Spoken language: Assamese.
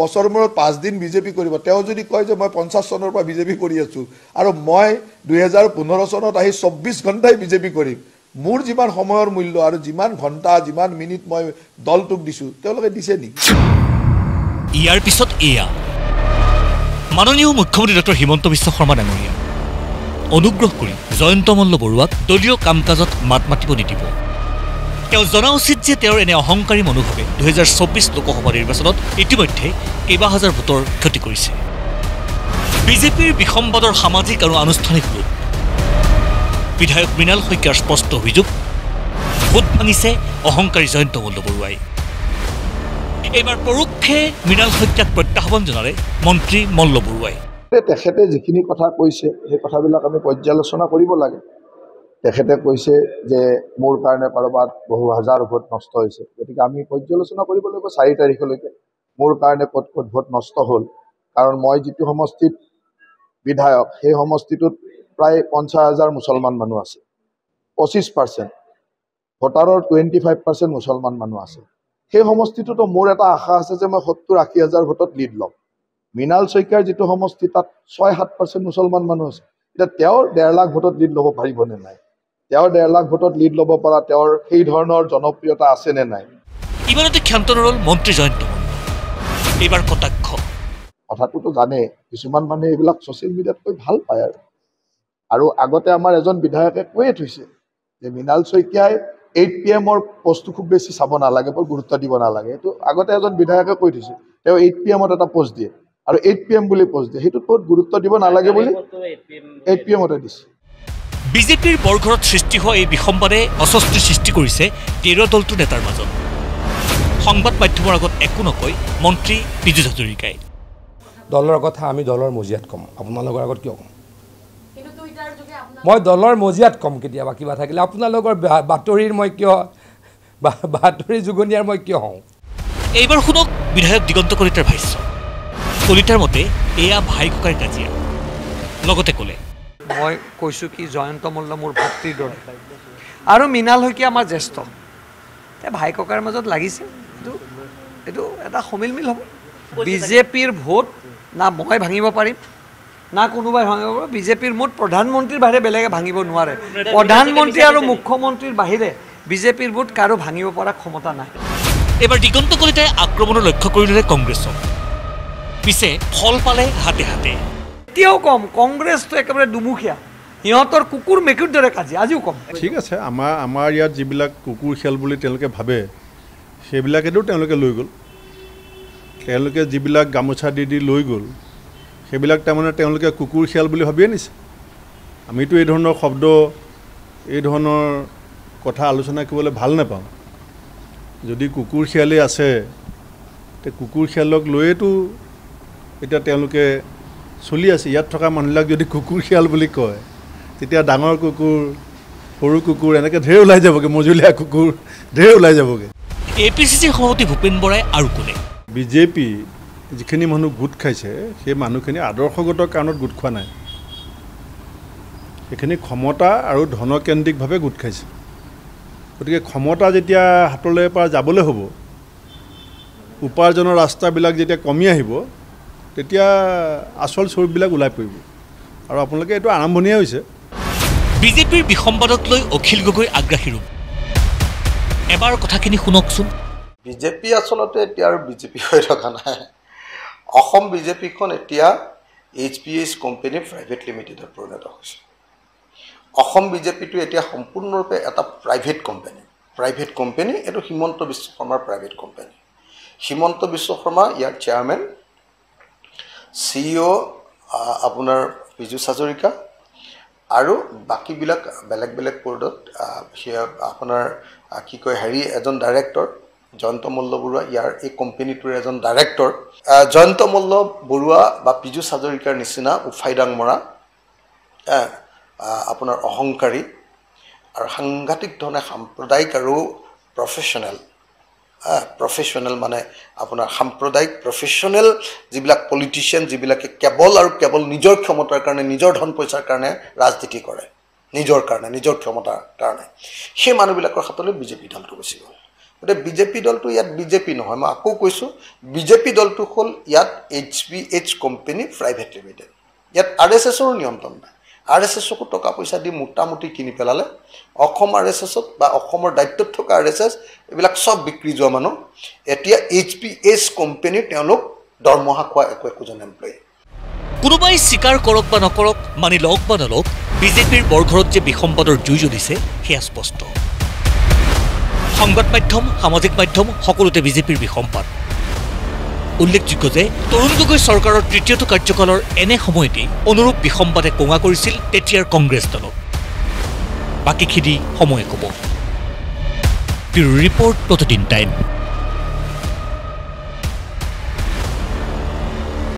বছৰ মূৰত 5 দিন বিজেপি কৰিব। তেওঁ যদি কয় যে মই 50 চনৰ পৰা বিজেপি কৰি আছোঁ আৰু মই 2015 চনত আহি 24 ঘণ্টাই বিজেপি কৰিম, মোৰ যিমান সময়ৰ মূল্য আৰু যিমান ঘণ্টা যিমান মিনিট মই দলটোক দিছোঁ তেওঁলোকে দিছে নেকি? ইয়াৰ পিছত এয়া মাননীয় মুখ্যমন্ত্ৰী ডক্টৰ হিমন্ত বিশ্ব শৰ্মা ডাঙৰীয়া অনুগ্ৰহ কৰি জয়ন্ত মল্ল বৰুৱাক দলীয় কাম কাজত মাত মাতিব নিদিব। তেওঁ জনা উচিত যে তেওঁৰ এনে অহংকাৰী মনোভাৱে 2024 লোকসভা নিৰ্বাচনত ইতিমধ্যে কেইবা হাজাৰ ভোটৰ ক্ষতি কৰিছে। বিজেপিৰ বিসম্বাদৰ সামাজিক আৰু আনুষ্ঠানিক ৰূপ, বিধায়ক মৃণাল শইকীয়াৰ স্পষ্ট অভিযোগ, ভোট ভাঙিছে অহংকাৰী জয়ন্ত মল্ল বৰুৱাই। এইবাৰ পৰোক্ষে মৃণাল শইকীয়াক প্ৰত্যাহ্বান জনালে মন্ত্ৰী মল্ল বৰুৱাই। তেখেতে যিখিনি কথা কৈছে সেই কথাবিলাক আমি পৰ্যালোচনা কৰিব লাগে। তেখেতে কৈছে যে মোৰ কাৰণে কাৰোবাৰ বহু হাজাৰ ভোট নষ্ট হৈছে, গতিকে আমি পৰ্যালোচনা কৰিব লাগিব। 4 তাৰিখলৈকে মোৰ কাৰণে ক'ত ক'ত ভোট নষ্ট হ'ল, কাৰণ মই যিটো সমষ্টিত বিধায়ক সেই সমষ্টিটোত প্ৰায় 50,000 মুছলমান মানুহ আছে, 25% ভোটাৰৰ 25% মুছলমান মানুহ আছে। সেই সমষ্টিটোতো মোৰ এটা আশা আছে যে মই 70-80,000 ভোটত লিড ল'ম। মৃণাল শইকীয়াৰ যিটো সমষ্টি তাত 6-7% মুছলমান মানুহ আছে। এতিয়া তেওঁৰ 1.5 লাখ ভোটত লিড ল'ব পাৰিবনে নাই, তেওঁৰ 1.5 লাখ ভোটত লিড ল'ব পৰা তেওঁৰ সেই ধৰণৰ জনপ্ৰিয়তা আছে নে নাই? ইমানতে ক্ষান্ত নৰল মন্ত্ৰী জয়ন্ত মল্ল। এইবাৰ কটাক্ষ কথাটোতো জানে, কিছুমান মানুহে এইবিলাক ছ'চিয়েল মিডিয়াতকৈ ভাল পায়। আৰু আগতে আমাৰ এজন বিধায়কে কৈয়ে থৈছে যে মৃণাল শইকীয়াই 8 PM পোষ্টটো খুব বেছি চাব নালাগে, বৰ গুৰুত্ব দিব নালাগে। এইটো আগতে এজন বিধায়কে কৈ থৈছে, তেওঁ 8 PM এটা পোষ্ট দিয়ে আৰু 8 PM বুলি পোষ্ট দিয়ে, সেইটোত বহুত গুৰুত্ব দিব নালাগে বুলি 8 PM দিছে। বিজেপিৰ বৰঘৰত সৃষ্টি হোৱা এই বিসম্বাদে অস্বস্তি সৃষ্টি কৰিছে কেন্দ্ৰীয় দলটোৰ নেতাৰ মাজত। সংবাদ মাধ্যমৰ আগত একো নকৈ মন্ত্ৰী পীযুষ হাজৰিকাই দলৰ কথা আমি দলৰ মজিয়াত ক'ম, আপোনালোকৰ আগত কিয় ক'ম? মই দলৰ মজিয়াত ক'ম, কেতিয়াবা কিবা থাকিলে আপোনালোকৰ বাতৰিৰ মই কিয় বাতৰি যুগনীয়াৰ মই কিয় হওঁ? এইবাৰ শুনক বিধায়ক দিগন্ত কলিতাৰ ভাষ্য। কলিতাৰ মতে এয়া ভাই ককাৰ কাজিয়া। লগতে ক'লে মই কৈছোঁ কি জয়ন্ত মল্ল মোৰ ভাতৃৰ দৰে আৰু মৃণাল শইকীয়া আমাৰ জ্যেষ্ঠ, ভাই ককাৰ মাজত লাগিছে, এইটো এটা সমিলমিল হ'ব। বিজেপিৰ ভোট না মই ভাঙিব পাৰিম না কোনোবাই ভাঙিব পাৰিব। বিজেপিৰ ভোট প্ৰধানমন্ত্ৰীৰ বাহিৰে বেলেগে ভাঙিব নোৱাৰে। প্ৰধানমন্ত্ৰী আৰু মুখ্যমন্ত্ৰীৰ বাহিৰে বিজেপিৰ ভোট কাৰো ভাঙিব পৰা ক্ষমতা নাই। এইবাৰ দিগন্ত কলিতাই আক্ৰমণৰ লক্ষ্য কৰিলে কংগ্ৰেছক, পিছে ফল পালে হাতে হাতে। এতিয়াও কম কংগ্ৰেছটো একেবাৰে দুমুখীয়া, সিহঁতৰ কুকুৰ মেকুৰ দৰে কাজিয়া, আজিও কম। ঠিক আছে, আমাৰ ইয়াত যিবিলাক কুকুৰ খেল বুলি তেওঁলোকে ভাবে সেইবিলাকেতো তেওঁলোকে লৈ গ'ল। তেওঁলোকে যিবিলাক গামোচা দি লৈ গ'ল সেইবিলাক তাৰমানে তেওঁলোকে কুকুৰ খেল বুলি ভাবিয়ে নিছে। আমিতো এই ধৰণৰ শব্দ, এই ধৰণৰ কথা আলোচনা কৰিবলৈ ভাল নাপাওঁ। যদি কুকুৰ খেলেই আছে তে কুকুৰ খেলক লৈয়েতো এতিয়া তেওঁলোকে চলি আছে। ইয়াত থকা মানুহবিলাক যদি কুকুৰ শিয়াল বুলি কয় তেতিয়া ডাঙৰ কুকুৰ, সৰু কুকুৰ এনেকৈ ঢেৰ ওলাই যাবগৈ, মজলীয়া কুকুৰ ঢেৰ ওলাই যাবগৈ। APCৰ সভাপতি ভূপেন বৰাই আৰু ক'লে বিজেপি যিখিনি মানুহ গোট খাইছে সেই মানুহখিনি আদৰ্শগত কাৰণত গোট খোৱা নাই, সেইখিনি ক্ষমতা আৰু ধনকেন্দ্ৰিকভাৱে গোট খাইছে। গতিকে ক্ষমতা যেতিয়া হাতলৈ পৰা যাবলৈ হ'ব, উপাৰ্জনৰ ৰাস্তাবিলাক যেতিয়া কমি আহিব, তেতিয়া আচল স্বৰূপবিলাক ওলাই পৰিব। আৰু আপোনালোকে এইটো আৰম্ভণিয়ে হৈছে। বিজেপিৰ বিসম্বাদক লৈ অখিল গগৈ আগ্ৰাসী ৰূপ। এবাৰ কথাখিনি শুনকচোন। বিজেপি আচলতে এতিয়া আৰু বিজেপি হৈ থকা নাই। অসম বিজেপিখন এতিয়া HPS কোম্পানী প্ৰাইভেট লিমিটেডত পৰিণত হৈছে। অসম বিজেপিটো এতিয়া সম্পূৰ্ণৰূপে এটা প্ৰাইভেট কোম্পানী। এইটো হিমন্ত বিশ্ব শৰ্মাৰ প্ৰাইভেট কোম্পানী। হিমন্ত বিশ্ব শৰ্মা ইয়াৰ চেয়াৰমেন, CEO আপোনাৰ পীযুষ হাজৰিকা আৰু বাকীবিলাক বেলেগ বেলেগ বৰ্ডত আপোনাৰ কি কয় এজন ডাইৰেক্টৰ জয়ন্ত মল্ল বৰুৱা, ইয়াৰ এই কোম্পেনীটোৰ এজন ডাইৰেক্টৰ জয়ন্ত মল্ল বৰুৱা বা পীযুষ হাজৰিকাৰ নিচিনা উফাইদাং মৰা আপোনাৰ অহংকাৰী আৰু সাংঘাতিক ধৰণে সাম্প্ৰদায়িক আৰু প্ৰফেশ্যনেল মানে আপোনাৰ সাম্প্ৰদায়িক প্ৰফেশ্যনেল যিবিলাক পলিটিচিয়ান, যিবিলাকে কেৱল আৰু কেৱল নিজৰ ক্ষমতাৰ কাৰণে, নিজৰ ধন পইচাৰ কাৰণে ৰাজনীতি কৰে, নিজৰ কাৰণে, নিজৰ ক্ষমতাৰ কাৰণে, সেই মানুহবিলাকৰ হাতলৈ বিজেপি দলটো গুচি গ'ল। গতিকে বিজেপি দলটো ইয়াত বিজেপি নহয়, মই আকৌ কৈছোঁ, বিজেপি দলটো হ'ল ইয়াত HPS কোম্পানী প্ৰাইভেট লিমিটেড। ইয়াত RSSৰ নিয়ন্ত্ৰণ নাই। RSSকো টকা পইচা দি মোটামুটি কিনি পেলালে। অসম RSSত বা অসমৰ দায়িত্বত থকা RSS এইবিলাক চব বিক্ৰী যোৱা মানুহ। এতিয়া HPS কোম্পানী তেওঁলোক দৰমহা খোৱা একো একোজন এমপ্লয়ী। কোনোবাই স্বীকাৰ কৰক বা নকৰক, মানি লওক বা নলওক, বিজেপিৰ বৰঘৰত যে বিসম্বাদৰ জুই জ্বলিছে সেয়া স্পষ্ট। সংবাদ মাধ্যম, সামাজিক মাধ্যম সকলোতে বিজেপিৰ বিসম্বাদ। উল্লেখযোগ্য যে তৰুণ গগৈ চৰকাৰৰ তৃতীয়টো কাৰ্যকালৰ এনে সময়তেই অনুৰূপ বিসম্বাদে কোঙা কৰিছিল তেতিয়াৰ কংগ্ৰেছ দলক। বাকীখিনি সময়ে ক'ব। Bureau report, Pratidin time.